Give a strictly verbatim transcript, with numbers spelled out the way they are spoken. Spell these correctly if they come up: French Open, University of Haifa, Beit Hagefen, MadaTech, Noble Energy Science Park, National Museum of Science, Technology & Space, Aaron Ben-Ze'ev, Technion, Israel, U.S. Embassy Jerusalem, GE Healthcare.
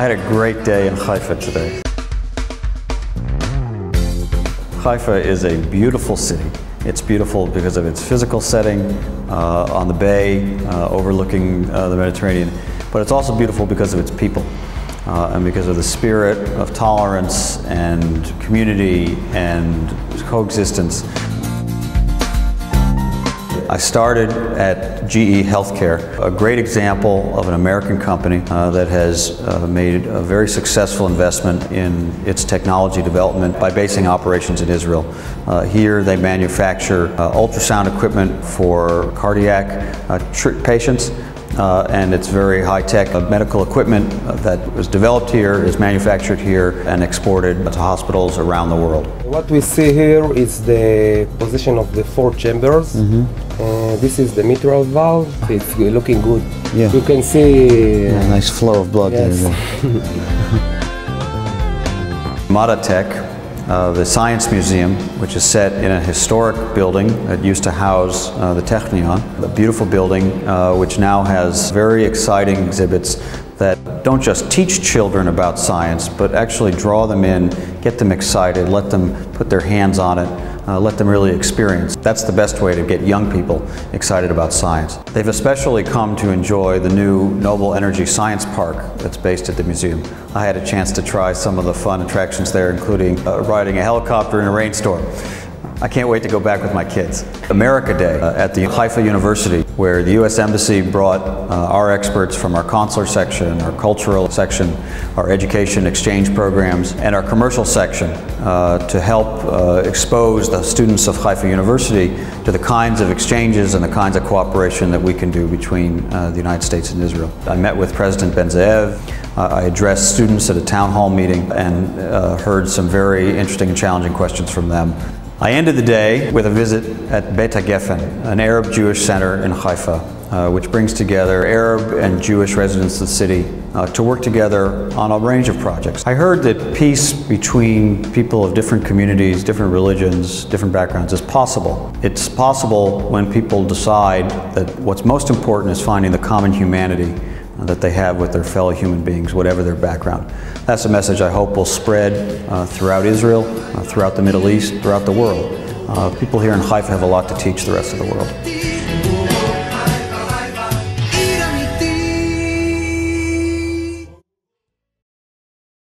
I had a great day in Haifa today. Haifa is a beautiful city. It's beautiful because of its physical setting uh, on the bay uh, overlooking uh, the Mediterranean, but it's also beautiful because of its people uh, and because of the spirit of tolerance and community and coexistence. I started at G E Healthcare, a great example of an American company uh, that has uh, made a very successful investment in its technology development by basing operations in Israel. Uh, here they manufacture uh, ultrasound equipment for cardiac uh, patients. Uh, and it's very high-tech uh, medical equipment uh, that was developed here, is manufactured here, and exported to hospitals around the world. What we see here is the position of the four chambers. Mm-hmm. uh, this is the mitral valve. It's looking good. Yeah. You can see... Uh, yeah, nice flow of blood. Yes. There. MadaTech, uh, the Science Museum, which is set in a historic building that used to house uh, the Technion, a beautiful building uh, which now has very exciting exhibits that don't just teach children about science, but actually draw them in, get them excited, let them put their hands on it, uh, let them really experience. That's the best way to get young people excited about science. They've especially come to enjoy the new Noble Energy Science Park that's based at the museum. I had a chance to try some of the fun attractions there, including uh, riding a helicopter in a rainstorm. I can't wait to go back with my kids. America Day uh, at the Haifa University, where the U S Embassy brought uh, our experts from our consular section, our cultural section, our education exchange programs, and our commercial section uh, to help uh, expose the students of Haifa University to the kinds of exchanges and the kinds of cooperation that we can do between uh, the United States and Israel. I met with President Ben-Ze'ev. Uh, I addressed students at a town hall meeting and uh, heard some very interesting and challenging questions from them. I ended the day with a visit at Beit Hagefen, an Arab Jewish center in Haifa, uh, which brings together Arab and Jewish residents of the city uh, to work together on a range of projects. I heard that peace between people of different communities, different religions, different backgrounds is possible. It's possible when people decide that what's most important is finding the common humanity that they have with their fellow human beings, whatever their background. That's a message I hope will spread uh, throughout Israel, uh, throughout the Middle East, throughout the world. Uh, people here in Haifa have a lot to teach the rest of the world.